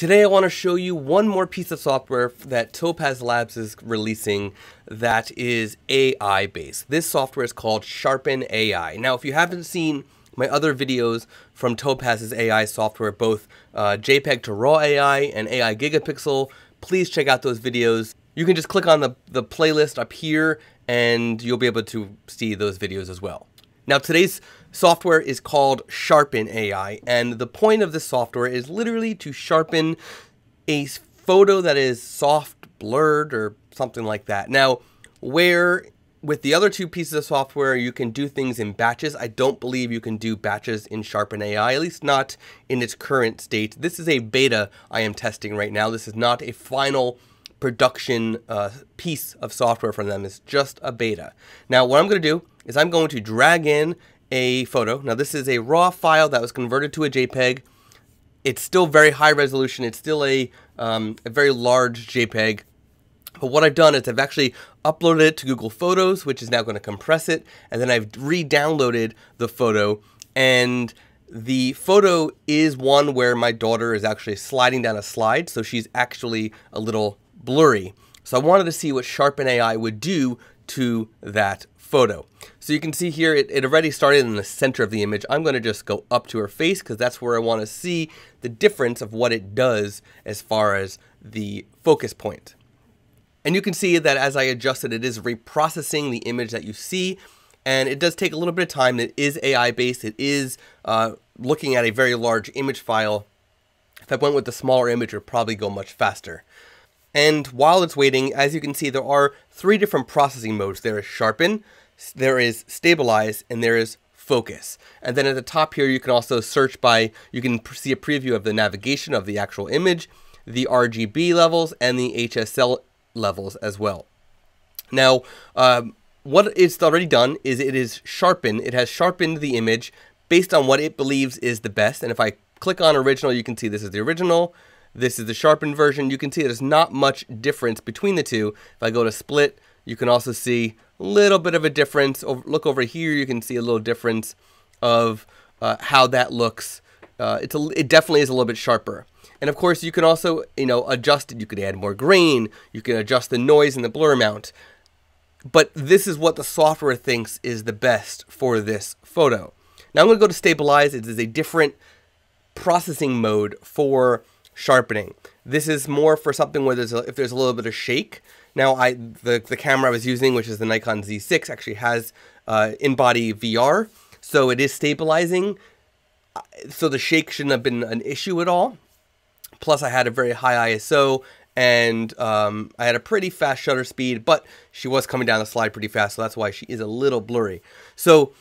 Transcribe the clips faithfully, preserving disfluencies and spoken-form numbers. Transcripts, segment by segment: Today I want to show you one more piece of software that Topaz Labs is releasing that is A I based. This software is called Sharpen A I. Now, if you haven't seen my other videos from Topaz's A I software, both uh, JPEG to Raw A I and A I Gigapixel, please check out those videos. You can just click on the, the playlist up here and you'll be able to see those videos as well. Now, today's software is called Sharpen A I, and the point of this software is literally to sharpen a photo that is soft, blurred, or something like that. Now, where with the other two pieces of software, you can do things in batches, I don't believe you can do batches in Sharpen A I, at least not in its current state. This is a beta I am testing right now. This is not a final production uh, piece of software from them. It's just a beta. Now, what I'm going to do is I'm going to drag in a photo. Now, this is a raw file that was converted to a JPEG. It's still very high resolution. It's still a, um, a very large JPEG. But what I've done is I've actually uploaded it to Google Photos, which is now going to compress it. And then I've re-downloaded the photo. And the photo is one where my daughter is actually sliding down a slide. So she's actually a little blurry. So I wanted to see what Sharpen A I would do to that photo. So you can see here, it, it already started in the center of the image. I'm going to just go up to her face because that's where I want to see the difference of what it does as far as the focus point. And you can see that as I adjust it, it is reprocessing the image that you see. And it does take a little bit of time. It is A I based. It is uh, looking at a very large image file. If I went with the smaller image, it would probably go much faster. And while it's waiting, as you can see, there are three different processing modes. There is sharpen, there is stabilize, and there is focus. And then at the top here, you can also search by, you can see a preview of the navigation of the actual image, the R G B levels, and the H S L levels as well. Now, um, what it's already done is it is sharpen. It has sharpened the image based on what it believes is the best. And if I click on original, you can see this is the original. This is the sharpened version. You can see there's not much difference between the two. If I go to split, you can also see a little bit of a difference. Look over here, you can see a little difference of uh, how that looks. Uh, it's a, it definitely is a little bit sharper. And of course, you can also, you know, adjust it. You could add more grain. You can adjust the noise and the blur amount. But this is what the software thinks is the best for this photo. Now I'm going to go to stabilize. It is a different processing mode for sharpening. This is more for something where there's a, if there's a little bit of shake. Now, I the, the camera I was using, which is the Nikon Z six, actually has uh, in-body V R, so it is stabilizing. So the shake shouldn't have been an issue at all. Plus, I had a very high I S O, and um, I had a pretty fast shutter speed, but she was coming down the slide pretty fast, so that's why she is a little blurry. So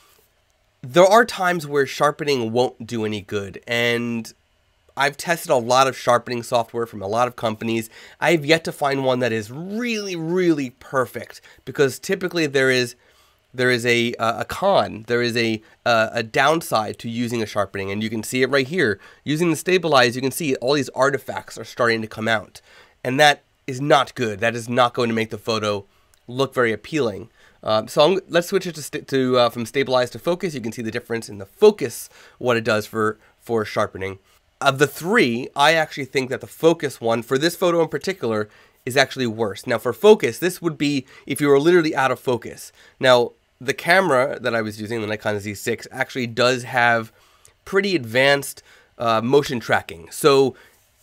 there are times where sharpening won't do any good, and I've tested a lot of sharpening software from a lot of companies. I've yet to find one that is really, really perfect, because typically there is there is a uh, a con, there is a uh, a downside to using a sharpening, and you can see it right here. Using the stabilize, you can see all these artifacts are starting to come out, and that is not good. That is not going to make the photo look very appealing. Um, so I'm, let's switch it to, to uh, from stabilize to focus. You can see the difference in the focus, what it does for for sharpening. Of the three, I actually think that the focus one, for this photo in particular, is actually worse. Now, for focus, this would be if you were literally out of focus. Now, the camera that I was using, the Nikon Z six, actually does have pretty advanced uh, motion tracking. So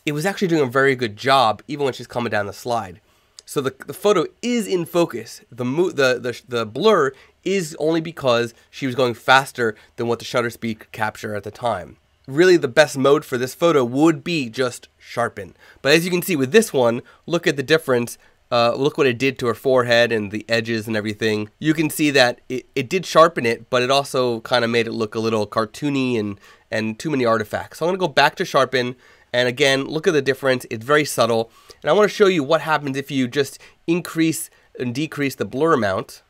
it was actually doing a very good job, even when she's coming down the slide. So the, the photo is in focus. The, mo the, the, the blur is only because she was going faster than what the shutter speed could capture at the time. Really, the best mode for this photo would be just sharpen. But as you can see with this one, look at the difference. Uh, look what it did to her forehead and the edges and everything. You can see that it, it did sharpen it, but it also kind of made it look a little cartoony and, and too many artifacts. So I'm going to go back to sharpen. And again, look at the difference. It's very subtle. And I want to show you what happens if you just increase and decrease the blur amount.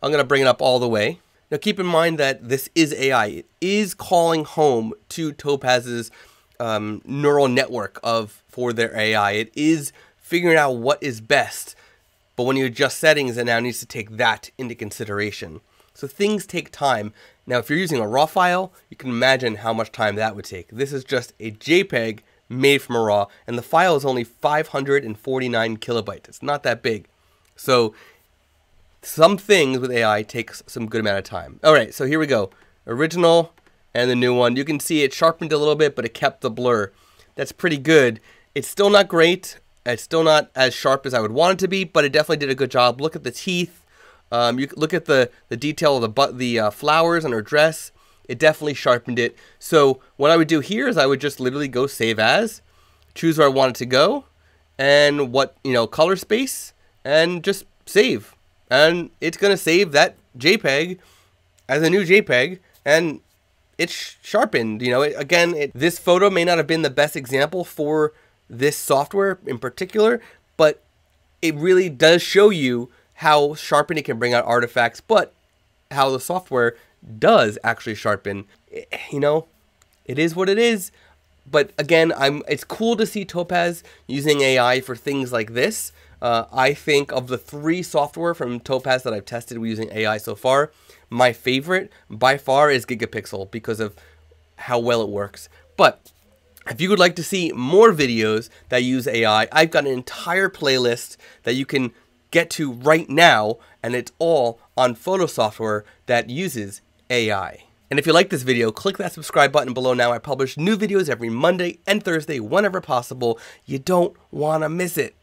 I'm going to bring it up all the way. Now, keep in mind that this is A I. It is calling home to Topaz's um, neural network of for their A I. It is figuring out what is best, but when you adjust settings, it now needs to take that into consideration. So things take time, Now, if you're using a RAW file, you can imagine how much time that would take. This is just a JPEG made from a RAW, and the file is only five hundred forty-nine kilobytes. It's not that big. So some things with A I takes some good amount of time. All right, so here we go. Original and the new one. You can see it sharpened a little bit, but it kept the blur. That's pretty good. It's still not great. It's still not as sharp as I would want it to be, but it definitely did a good job. Look at the teeth. Um, you look at the, the detail of the, but the uh, flowers on her dress. It definitely sharpened it. So what I would do here is I would just literally go save as, choose where I want it to go, and what, you know, color space, and just save. And it's going to save that JPEG as a new JPEG, and it's sharpened. You know, it, again, it, this photo may not have been the best example for this software in particular, but it really does show you how sharpened it can bring out artifacts, but how the software does actually sharpen. It, you know, it is what it is. But again, I'm, it's cool to see Topaz using A I for things like this. Uh, I think of the three software from Topaz that I've tested using A I so far, my favorite by far is Gigapixel because of how well it works. But if you would like to see more videos that use A I, I've got an entire playlist that you can get to right now, and it's all on photo software that uses A I. And if you like this video, click that subscribe button below now. I publish new videos every Monday and Thursday whenever possible. You don't want to miss it.